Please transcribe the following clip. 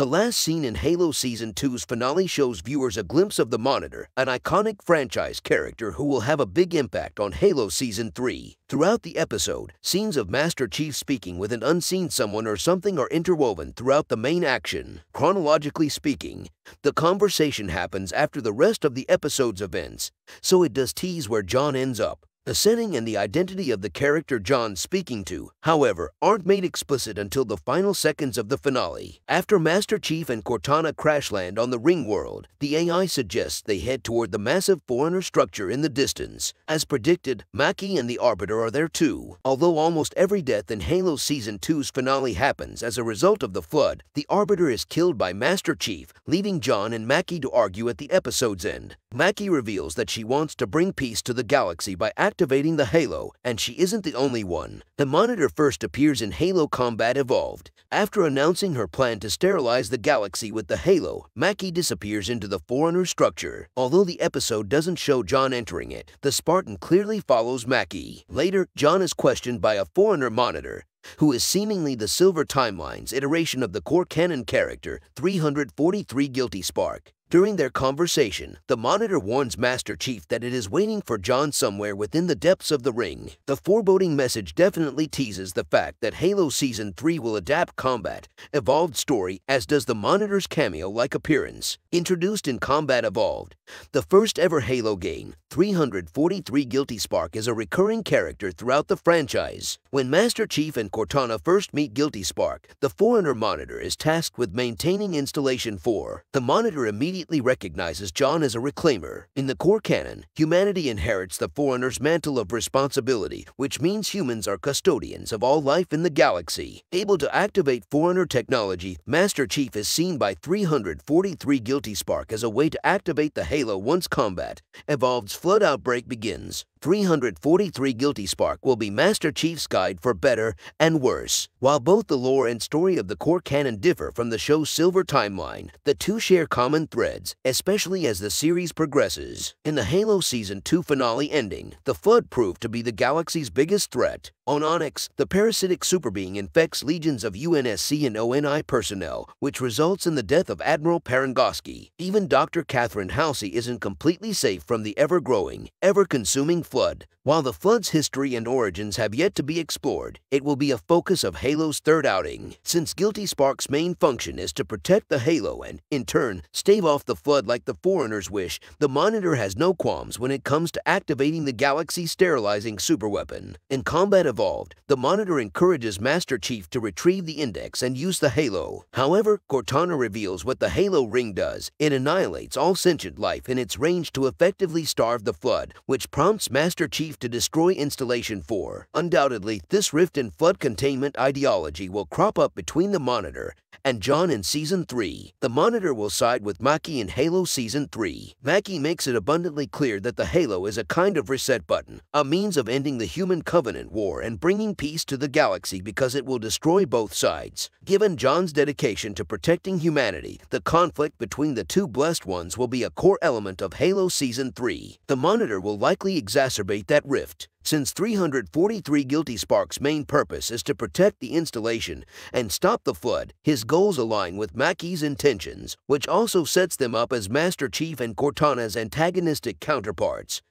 The last scene in Halo Season 2's finale shows viewers a glimpse of the Monitor, an iconic franchise character who will have a big impact on Halo Season 3. Throughout the episode, scenes of Master Chief speaking with an unseen someone or something are interwoven throughout the main action. Chronologically speaking, the conversation happens after the rest of the episode's events, so it does tease where John ends up. The setting and the identity of the character John's speaking to, however, aren't made explicit until the final seconds of the finale. After Master Chief and Cortana crash land on the Ring World, the AI suggests they head toward the massive Forerunner structure in the distance. As predicted, Makee and the Arbiter are there too. Although almost every death in Halo Season 2's finale happens as a result of the Flood, the Arbiter is killed by Master Chief, leaving John and Makee to argue at the episode's end. Makee reveals that she wants to bring peace to the galaxy by activating the Halo, and she isn't the only one. The Monitor first appears in Halo: Combat Evolved. After announcing her plan to sterilize the galaxy with the Halo, Makee disappears into the Forerunner structure. Although the episode doesn't show John entering it, the Spartan clearly follows Makee. Later, John is questioned by a Forerunner Monitor, who is seemingly the Silver Timeline's iteration of the core canon character, 343 Guilty Spark. During their conversation, the Monitor warns Master Chief that it is waiting for John somewhere within the depths of the ring. The foreboding message definitely teases the fact that Halo Season 3 will adapt Combat Evolved story, as does the Monitor's cameo-like appearance. Introduced in Combat Evolved, the first-ever Halo game, 343 Guilty Spark is a recurring character throughout the franchise. When Master Chief and Cortana first meet Guilty Spark, the Forerunner Monitor is tasked with maintaining Installation 4. The Monitor immediately recognizes John as a reclaimer. In the core canon, humanity inherits the Forerunner's mantle of responsibility, which means humans are custodians of all life in the galaxy. Able to activate Forerunner technology, Master Chief is seen by 343 Guilty Spark as a way to activate the Halo once Combat Evolved's Flood outbreak begins. 343 Guilty Spark will be Master Chief's guide for better and worse. While both the lore and story of the core canon differ from the show's Silver Timeline, the two share common threads, especially as the series progresses. In the Halo Season 2 finale ending, the Flood proved to be the galaxy's biggest threat. On Onyx, the parasitic superbeing infects legions of UNSC and ONI personnel, which results in the death of Admiral Parangoski. Even Dr. Catherine Halsey isn't completely safe from the ever-growing, ever-consuming Flood. While the Flood's history and origins have yet to be explored, it will be a focus of Halo's third outing. Since Guilty Spark's main function is to protect the Halo and, in turn, stave off the Flood like the Forerunner's wish, the Monitor has no qualms when it comes to activating the galaxy's sterilizing superweapon. In Combat Evolved, the Monitor encourages Master Chief to retrieve the Index and use the Halo. However, Cortana reveals what the Halo ring does. It annihilates all sentient life in its range to effectively starve the Flood, which prompts Master Chief to destroy Installation 4. Undoubtedly, this rift in Flood containment ideology will crop up between the Monitor and John in Season 3. The Monitor will side with Makee in Halo Season 3. Makee makes it abundantly clear that the Halo is a kind of reset button, a means of ending the Human Covenant War and bringing peace to the galaxy because it will destroy both sides. Given John's dedication to protecting humanity, the conflict between the two blessed ones will be a core element of Halo Season 3. The Monitor will likely exacerbate that rift. Since 343 Guilty Spark's main purpose is to protect the installation and stop the Flood, his goals align with Makee's intentions, which also sets them up as Master Chief and Cortana's antagonistic counterparts.